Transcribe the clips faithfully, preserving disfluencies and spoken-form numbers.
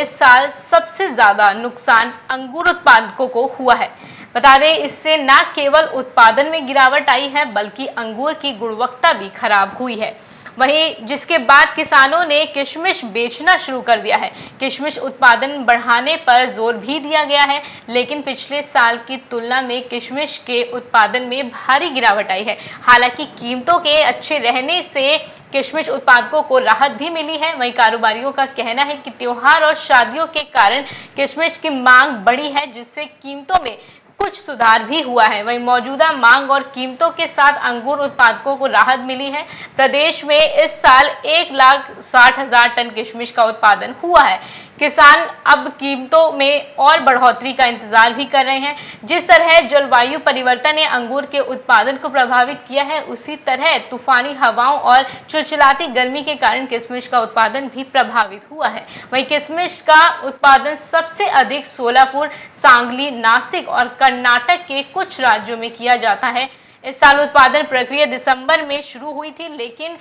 इस साल सबसे ज्यादा नुकसान अंगूर उत्पादकों को हुआ है। बता दें, इससे न केवल उत्पादन में गिरावट आई है बल्कि अंगूर की गुणवत्ता भी खराब हुई है। वहीं जिसके बाद किसानों ने किशमिश बेचना शुरू कर दिया है। किशमिश उत्पादन बढ़ाने पर जोर भी दिया गया है, लेकिन पिछले साल की तुलना में किशमिश के उत्पादन में भारी गिरावट आई है। हालांकि कीमतों के अच्छे रहने से किशमिश उत्पादकों को राहत भी मिली है। वहीं कारोबारियों का कहना है कि त्योहार और शादियों के कारण किशमिश की मांग बढ़ी है, जिससे कीमतों में कुछ सुधार भी हुआ है। वहीं मौजूदा मांग और कीमतों के साथ अंगूर उत्पादकों को राहत मिली है। प्रदेश में इस साल एक लाख साठ हजार टन किशमिश का उत्पादन हुआ है। किसान अब कीमतों में और बढ़ोतरी का इंतजार भी कर रहे हैं। जिस तरह जलवायु परिवर्तन ने अंगूर के उत्पादन को प्रभावित किया है, उसी तरह तूफानी हवाओं और चिलचिलाती गर्मी के कारण किशमिश का उत्पादन भी प्रभावित हुआ है। वहीं किशमिश का उत्पादन सबसे अधिक सोलापुर, सांगली, नासिक और कर्नाटक के कुछ राज्यों में किया जाता है। इस साल उत्पादन प्रक्रिया दिसंबर में शुरू हुई थी, लेकिन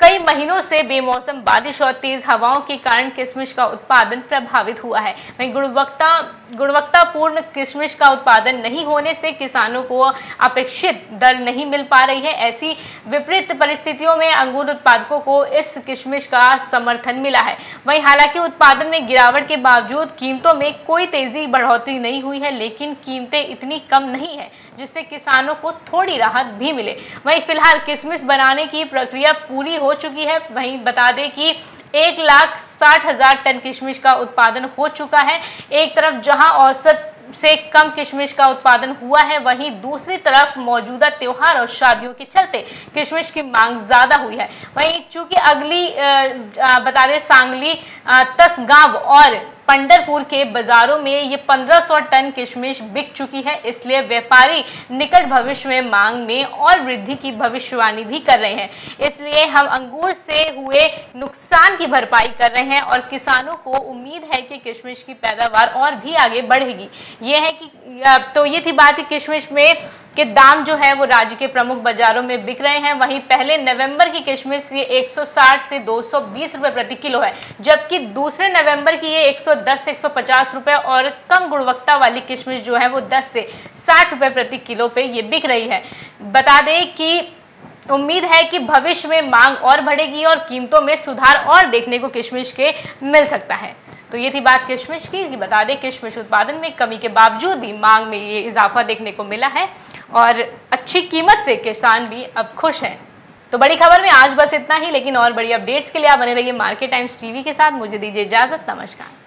कई महीनों से बेमौसम बारिश और तेज हवाओं के कारण किशमिश का उत्पादन प्रभावित हुआ है। वहीं गुणवत्ता गुणवत्तापूर्ण किशमिश का उत्पादन नहीं होने से किसानों को अपेक्षित दर नहीं मिल पा रही है। ऐसी विपरीत परिस्थितियों में अंगूर उत्पादकों को इस किशमिश का समर्थन मिला है। वहीं हालांकि उत्पादन में गिरावट के बावजूद कीमतों में कोई तेजी बढ़ोतरी नहीं हुई है, लेकिन कीमतें इतनी कम नहीं है जिससे किसानों को थोड़ी राहत भी मिले। वहीं फिलहाल किशमिश बनाने की प्रक्रिया पूरी हो चुकी है। वहीं बता दें कि एक लाख साठ हजार टन किशमिश का उत्पादन हो चुका है। एक तरफ जहां औसत से कम किशमिश का उत्पादन हुआ है, वहीं दूसरी तरफ मौजूदा त्योहार और शादियों के चलते किशमिश की मांग ज्यादा हुई है। वहीं चूंकि अगली बता दें सांगली, तसगांव और पंडरपुर के बाजारों में ये पंद्रह सौ टन किशमिश बिक चुकी है, इसलिए व्यापारी निकट भविष्य में मांग में और वृद्धि की भविष्यवाणी भी कर रहे हैं। इसलिए हम अंगूर से हुए नुकसान की भरपाई कर रहे हैं और किसानों को उम्मीद है कि किशमिश की पैदावार और भी आगे बढ़ेगी। ये है कि तो ये थी बात किशमिश में के दाम जो है वो राज्य के प्रमुख बाजारों में बिक रहे हैं। वहीं पहले नवंबर की किशमिश ये एक सौ साठ से दो सौ बीस रुपए प्रति किलो है, जबकि दूसरे नवंबर की ये एक सौ दस से एक सौ पचास रुपए और कम गुणवत्ता वाली किशमिश जो है वो दस से साठ रुपए प्रति किलो पे ये बिक रही है। बता दें कि उम्मीद है कि भविष्य में मांग और बढ़ेगी और कीमतों में सुधार और देखने को किशमिश के मिल सकता है। तो ये थी बात किशमिश की। बता दें किशमिश उत्पादन में कमी के बावजूद भी मांग में ये इजाफा देखने को मिला है और अच्छी कीमत से किसान भी अब खुश हैं। तो बड़ी खबर में आज बस इतना ही, लेकिन और बड़ी अपडेट्स के लिए आप बने रहिए मार्केट टाइम्स टीवी के साथ। मुझे दीजिए इजाज़त। नमस्कार।